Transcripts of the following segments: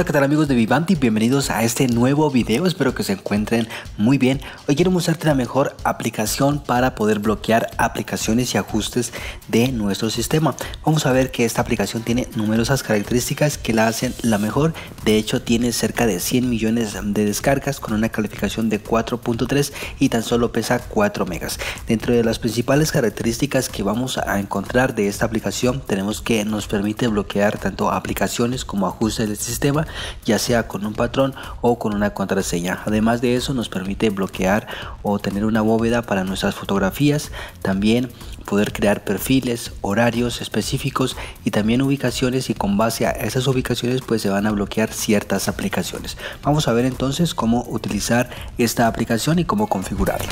Hola, ¿qué tal amigos de Vivantic? Bienvenidos a este nuevo video, espero que se encuentren muy bien. Hoy quiero mostrarte la mejor aplicación para poder bloquear aplicaciones y ajustes de nuestro sistema. Vamos a ver que esta aplicación tiene numerosas características que la hacen la mejor. De hecho, tiene cerca de 100 millones de descargas con una calificación de 4.3 y tan solo pesa 4 megas. Dentro de las principales características que vamos a encontrar de esta aplicación, tenemos que nos permite bloquear tanto aplicaciones como ajustes del sistema, ya sea con un patrón o con una contraseña. Además de eso, nos permite bloquear o tener una bóveda para nuestras fotografías, también poder crear perfiles, horarios específicos y también ubicaciones, y con base a esas ubicaciones pues se van a bloquear ciertas aplicaciones. Vamos a ver entonces cómo utilizar esta aplicación y cómo configurarla.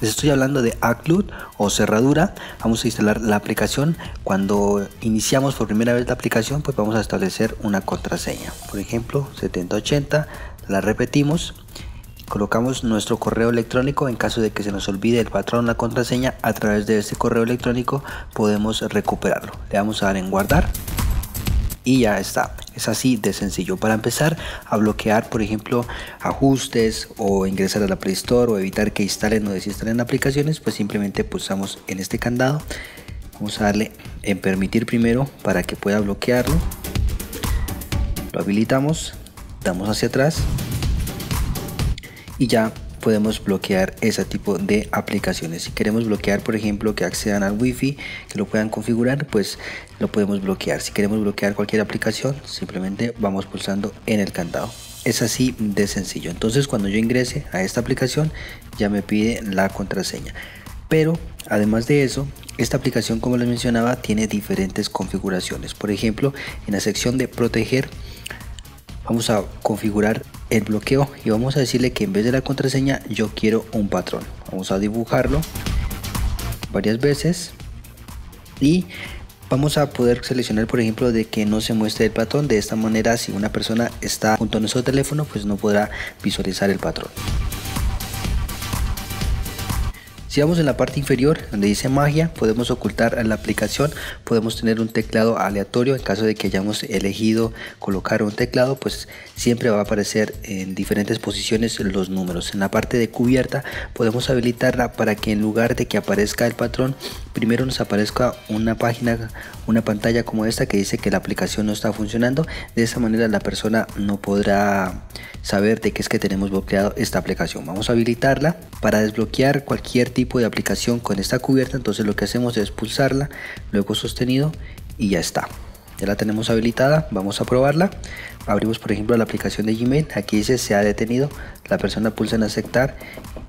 Les estoy hablando de AppLock o cerradura. Vamos a instalar la aplicación. Cuando iniciamos por primera vez la aplicación, pues vamos a establecer una contraseña, por ejemplo 7080, la repetimos, colocamos nuestro correo electrónico. En caso de que se nos olvide el patrón, la contraseña, a través de este correo electrónico podemos recuperarlo. Le vamos a dar en guardar y ya está. Es así de sencillo para empezar a bloquear, por ejemplo, ajustes o ingresar a la Play Store o evitar que instalen o desinstalen aplicaciones. Pues simplemente pulsamos en este candado, vamos a darle en permitir primero para que pueda bloquearlo, lo habilitamos, damos hacia atrás y ya podemos bloquear ese tipo de aplicaciones. Si queremos bloquear, por ejemplo, que accedan al wifi, que lo puedan configurar, pues lo podemos bloquear. Si queremos bloquear cualquier aplicación, simplemente vamos pulsando en el candado. Es así de sencillo. Entonces, cuando yo ingrese a esta aplicación, ya me pide la contraseña. Pero además de eso, esta aplicación, como les mencionaba, tiene diferentes configuraciones. Por ejemplo, en la sección de proteger, vamos a configurar el bloqueo y vamos a decirle que en vez de la contraseña yo quiero un patrón. Vamos a dibujarlo varias veces y vamos a poder seleccionar, por ejemplo, de que no se muestre el patrón. De esta manera, si una persona está junto a nuestro teléfono, pues no podrá visualizar el patrón. Si vamos en la parte inferior donde dice magia, podemos ocultar la aplicación, podemos tener un teclado aleatorio. En caso de que hayamos elegido colocar un teclado, pues siempre va a aparecer en diferentes posiciones los números. En la parte de cubierta podemos habilitarla para que en lugar de que aparezca el patrón, primero nos aparezca una página, una pantalla como esta que dice que la aplicación no está funcionando. De esa manera la persona no podrá saber de qué es que tenemos bloqueado esta aplicación. Vamos a habilitarla para desbloquear cualquier tipo de aplicación con esta cubierta. Entonces lo que hacemos es pulsarla, luego sostenido y ya está. Ya la tenemos habilitada, vamos a probarla. Abrimos, por ejemplo, la aplicación de Gmail. Aquí dice se ha detenido, la persona pulsa en aceptar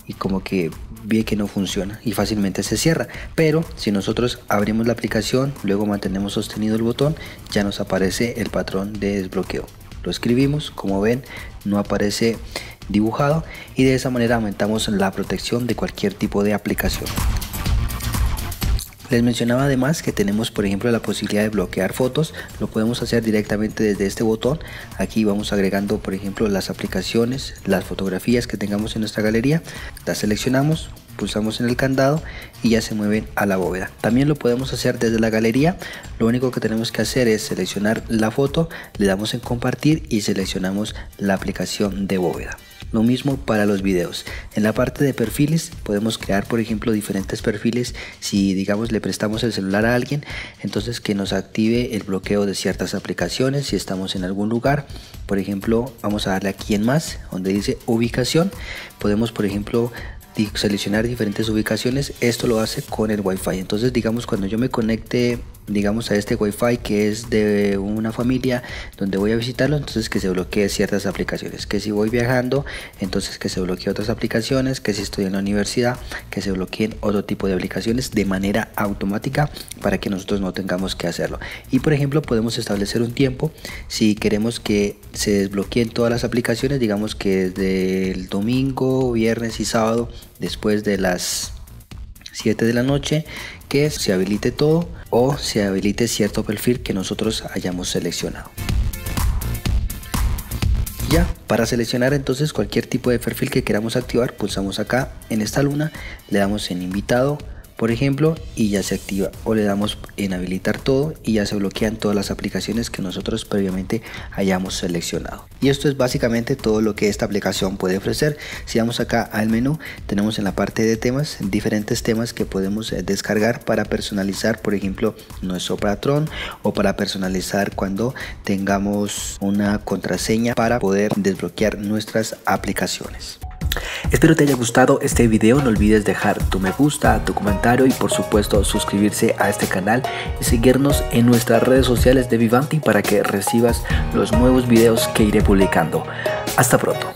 y como que ve que no funciona y fácilmente se cierra. Pero si nosotros abrimos la aplicación, luego mantenemos sostenido el botón, ya nos aparece el patrón de desbloqueo. Lo escribimos, como ven, no aparece dibujado, y de esa manera aumentamos la protección de cualquier tipo de aplicación. Les mencionaba además que tenemos, por ejemplo, la posibilidad de bloquear fotos. Lo podemos hacer directamente desde este botón. Aquí vamos agregando, por ejemplo, las aplicaciones, las fotografías que tengamos en nuestra galería, las seleccionamos, pulsamos en el candado y ya se mueven a la bóveda. También lo podemos hacer desde la galería. Lo único que tenemos que hacer es seleccionar la foto, le damos en compartir y seleccionamos la aplicación de bóveda. Lo mismo para los videos. En la parte de perfiles podemos crear, por ejemplo, diferentes perfiles. Si, digamos, le prestamos el celular a alguien, entonces que nos active el bloqueo de ciertas aplicaciones. Si estamos en algún lugar, por ejemplo, vamos a darle aquí en más, donde dice ubicación, podemos, por ejemplo, seleccionar diferentes ubicaciones. Esto lo hace con el wifi. Entonces, digamos, cuando yo me conecte, digamos, a este wifi que es de una familia donde voy a visitarlo, entonces que se bloquee ciertas aplicaciones. Que si voy viajando, entonces que se bloquee otras aplicaciones. Que si estoy en la universidad, que se bloqueen otro tipo de aplicaciones de manera automática para que nosotros no tengamos que hacerlo. Y por ejemplo, podemos establecer un tiempo. Si queremos que se desbloqueen todas las aplicaciones, digamos que desde el domingo, viernes y sábado después de las 7 de la noche, que se habilite todo o se habilite cierto perfil que nosotros hayamos seleccionado. Ya para seleccionar entonces cualquier tipo de perfil que queramos activar, pulsamos acá en esta luna, le damos en invitado, por ejemplo, y ya se activa, o le damos en habilitar todo y ya se bloquean todas las aplicaciones que nosotros previamente hayamos seleccionado. Y esto es básicamente todo lo que esta aplicación puede ofrecer. Si vamos acá al menú, tenemos en la parte de temas diferentes temas que podemos descargar para personalizar, por ejemplo, nuestro patrón, o para personalizar cuando tengamos una contraseña para poder desbloquear nuestras aplicaciones. Espero te haya gustado este video, no olvides dejar tu me gusta, tu comentario y por supuesto suscribirse a este canal y seguirnos en nuestras redes sociales de Vivantic para que recibas los nuevos videos que iré publicando. Hasta pronto.